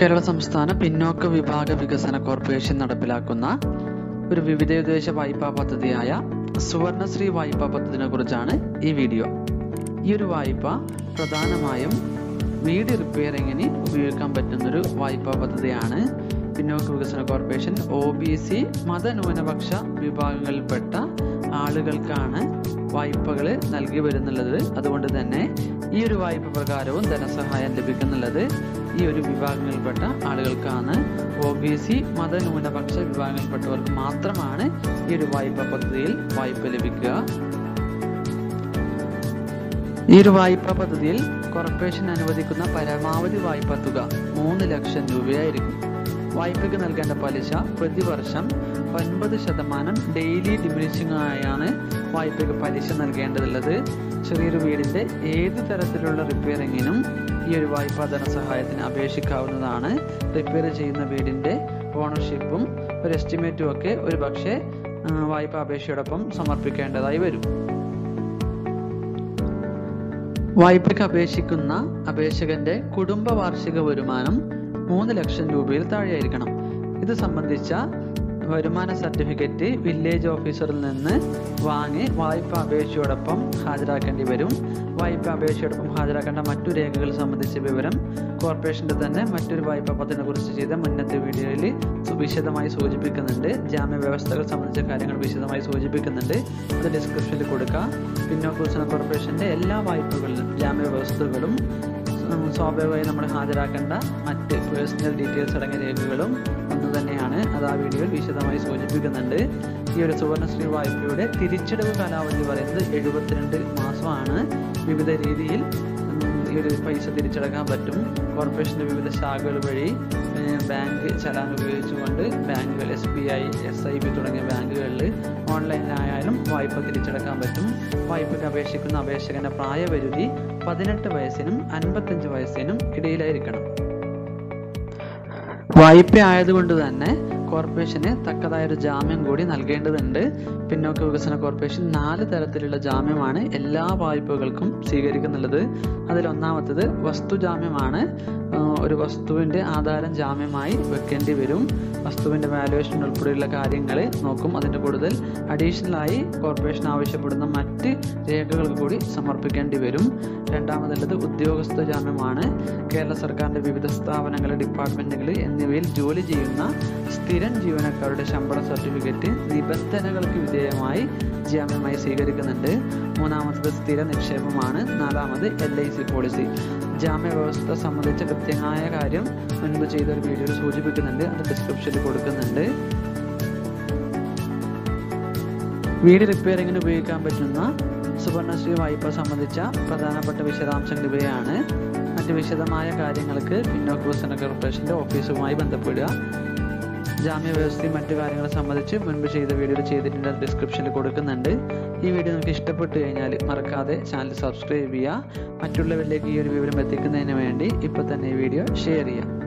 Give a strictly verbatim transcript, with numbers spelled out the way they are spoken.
കേരള സംസ്ഥാന പിന്നോക്ക വിഭാഗ വികസന കോർപ്പറേഷൻ നടപ്പിലാക്കുന്ന ഒരു വിവിധോദ്ദേശ വായ്പാ പദ്ധതിയായ സുവർണശ്രീ വായ്പാ പദ്ധതിനെ കുറിച്ചാണ് ഈ വീഡിയോ. ഈ ഒരു വായ്പ പ്രധാനമായും വീട് റിപ്പയറിങ്ങിന് ഉപയോഗിക്കാൻ പറ്റുന്നൊരു വായ്പാ പദ്ധതിയാണ്. പിന്നോക്ക വികസന കോർപ്പറേഷൻ ഒ ബി സി മതന്യൂനപക്ഷ വിഭാഗങ്ങളിൽപ്പെട്ട ആളുകൾക്കാണ് വായ്പകൾ നൽകി വരുന്നുള്ളത്. അതുകൊണ്ട് തന്നെ ഈ ഒരു വായ്പ പ്രകാരവും ധനസഹായം ലഭിക്കുന്നുള്ളത് ഈ ഒരു വിഭാഗങ്ങളിൽപ്പെട്ട ആളുകൾക്കാണ്. ഒ ബി സി മതന്യൂനപക്ഷ വിഭാഗങ്ങളിൽപ്പെട്ടവർക്ക് മാത്രമാണ് ഈ ഒരു വായ്പാ പദ്ധതിയിൽ വായ്പ ലഭിക്കുക. ഈ ഒരു വായ്പാ പദ്ധതിയിൽ കോർപ്പറേഷൻ അനുവദിക്കുന്ന പരമാവധി വായ്പാ തുക മൂന്ന് ലക്ഷം രൂപയായിരിക്കും. വായ്പയ്ക്ക് നൽകേണ്ട പലിശ പ്രതിവർഷം ഒൻപത് ശതമാനം ഡെയിലി ഡിമിനിഷിംഗ് ആയാണ് വായ്പയ്ക്ക് പലിശ നൽകേണ്ടതുള്ളത്. ചെറിയൊരു വീടിൻ്റെ ഏത് തരത്തിലുള്ള റിപ്പയറിങ്ങിനും ഈ ഒരു വായ്പാ ധനസഹായത്തിന് അപേക്ഷിക്കാവുന്നതാണ്. റിപ്പയർ ചെയ്യുന്ന വീടിൻ്റെ ഓണർഷിപ്പും ഒരു എസ്റ്റിമേറ്റും ഒക്കെ ഒരു പക്ഷേ വായ്പാ അപേക്ഷയോടൊപ്പം സമർപ്പിക്കേണ്ടതായി വരും. വായ്പയ്ക്ക് അപേക്ഷിക്കുന്ന അപേക്ഷകന്റെ കുടുംബ വാർഷിക വരുമാനം മൂന്ന് ലക്ഷം രൂപയിൽ താഴെയായിരിക്കണം. ഇത് സംബന്ധിച്ച വരുമാന സർട്ടിഫിക്കറ്റ് വില്ലേജ് ഓഫീസറിൽ നിന്ന് വാങ്ങി വായ്പ അപേക്ഷയോടൊപ്പം ഹാജരാക്കേണ്ടി വരും. വായ്പ അപേക്ഷയോടൊപ്പം ഹാജരാക്കേണ്ട മറ്റു രേഖകൾ സംബന്ധിച്ച വിവരം കോർപ്പറേഷൻ്റെ തന്നെ മറ്റൊരു വായ്പാ പദ്ധതിനെ കുറിച്ച് ചെയ്ത മുന്നത്തെ വീഡിയോയിൽ വിശദമായി സൂചിപ്പിക്കുന്നുണ്ട്. ജാമ്യ വ്യവസ്ഥകൾ സംബന്ധിച്ച കാര്യങ്ങൾ വിശദമായി സൂചിപ്പിക്കുന്നുണ്ട്. ഇത് ഡിസ്ക്രിപ്ഷനിൽ കൊടുക്കുക. പിന്നോക്ക വികസന കോർപ്പറേഷൻ്റെ എല്ലാ വായ്പകളിലും ജാമ്യ വ്യവസ്ഥകളും സ്വാഭാവികമായി നമ്മൾ ഹാജരാക്കേണ്ട മറ്റ് പേഴ്സണൽ ഡീറ്റെയിൽസ് അടങ്ങിയ രേഖകളും ഒന്ന് തന്നെയാണ്. അത് ആ വീഡിയോയിൽ വിശദമായി സൂചിപ്പിക്കുന്നുണ്ട്. ഈ ഒരു സുവർണശ്രീ വായ്പയുടെ തിരിച്ചടവ് കാലാവധി പറയുന്നത് എഴുപത്തിരണ്ട് മാസമാണ്. വിവിധ രീതിയിൽ ഈ ഒരു പൈസ തിരിച്ചടക്കാൻ പറ്റും. കോർപ്പറേഷൻ്റെ വിവിധ ശാഖകൾ വഴി ബാങ്ക് ചലാൻ ഉപയോഗിച്ചുകൊണ്ട് ബാങ്കുകൾ S B I S I B തുടങ്ങിയ ബാങ്കുകളിൽ ഓൺലൈനിലായാലും വായ്പ തിരിച്ചടക്കാൻ പറ്റും. വായ്പയ്ക്ക് അപേക്ഷിക്കുന്ന അപേക്ഷകൻ്റെ പ്രായപരിധി പതിനെട്ട് വയസ്സിനും അൻപത്തഞ്ച് വയസ്സിനും ഇടയിലായിരിക്കണം. വായ്പ ആയതുകൊണ്ട് തന്നെ കോർപ്പറേഷന് തക്കതായൊരു ജാമ്യം കൂടി നൽകേണ്ടതുണ്ട്. പിന്നോക്ക വികസന കോർപ്പറേഷൻ നാല് തരത്തിലുള്ള ജാമ്യമാണ് എല്ലാ വായ്പകൾക്കും സ്വീകരിക്കുന്നുള്ളത്. അതിലൊന്നാമത്തേത് വസ്തുജാമ്യമാണ്. ഒരു വസ്തുവിൻ്റെ ആധാരം ജാമ്യമായി വെക്കേണ്ടി വരും. വസ്തുവിൻ്റെ വാല്യുവേഷൻ ഉൾപ്പെടെയുള്ള കാര്യങ്ങൾ നോക്കും. അതിൻ്റെ കൂടുതൽ അഡീഷണലായി കോർപ്പറേഷൻ ആവശ്യപ്പെടുന്ന മറ്റ് രേഖകൾ കൂടി സമർപ്പിക്കേണ്ടി വരും. രണ്ടാമതുള്ളത് ഉദ്യോഗസ്ഥ ജാമ്യമാണ്. കേരള സർക്കാരിൻ്റെ വിവിധ സ്ഥാപനങ്ങൾ, ഡിപ്പാർട്ട്മെൻറ്റുകൾ എന്നിവയിൽ ജോലി ചെയ്യുന്ന സ്ഥിരം ജീവനക്കാരുടെ ശമ്പള സർട്ടിഫിക്കറ്റ് നിബന്ധനകൾക്ക് വിധേയമായി ജാമ്യമായി സ്വീകരിക്കുന്നുണ്ട്. മൂന്നാമത്തത് സ്ഥിര നിക്ഷേപമാണ്. നാലാമത് എൽ ഐ സി പോളിസി. ജാമ്യ വ്യവസ്ഥ സംബന്ധിച്ച കൃത്യമായ കാര്യം മുൻപ് ചെയ്തൊരു വീഡിയോയിൽ സൂചിപ്പിക്കുന്നുണ്ട്. അത് ഡിസ്ക്രിപ്ഷനിൽ കൊടുക്കുന്നുണ്ട്. വീട് റിപ്പയറിങ്ങിന് ഉപയോഗിക്കാൻ പറ്റുന്ന സുവർണശ്രീ വായ്പ സംബന്ധിച്ച പ്രധാനപ്പെട്ട വിശദാംശങ്ങൾ ഇവയാണ്. മറ്റ് വിശദമായ കാര്യങ്ങൾക്ക് പിന്നോക്ക വികസന കോർപ്പറേഷൻ്റെ ഓഫീസുമായി ബന്ധപ്പെടുക. ജാമ്യ വ്യവസ്ഥയും മറ്റു കാര്യങ്ങളെ സംബന്ധിച്ച് മുൻപ് ചെയ്ത വീഡിയോയിൽ ചെയ്തിട്ടുണ്ട്. അത് ഡിസ്ക്രിപ്ഷനിൽ കൊടുക്കുന്നുണ്ട്. ഈ വീഡിയോ നിങ്ങൾക്ക് ഇഷ്ടപ്പെട്ടു കഴിഞ്ഞാൽ മറക്കാതെ ചാനൽ സബ്സ്ക്രൈബ് ചെയ്യുക. മറ്റുള്ളവരിലേക്ക് ഈ ഒരു വിവരം എത്തിക്കുന്നതിന് വേണ്ടി ഇപ്പോൾ തന്നെ ഈ വീഡിയോ ഷെയർ ചെയ്യുക.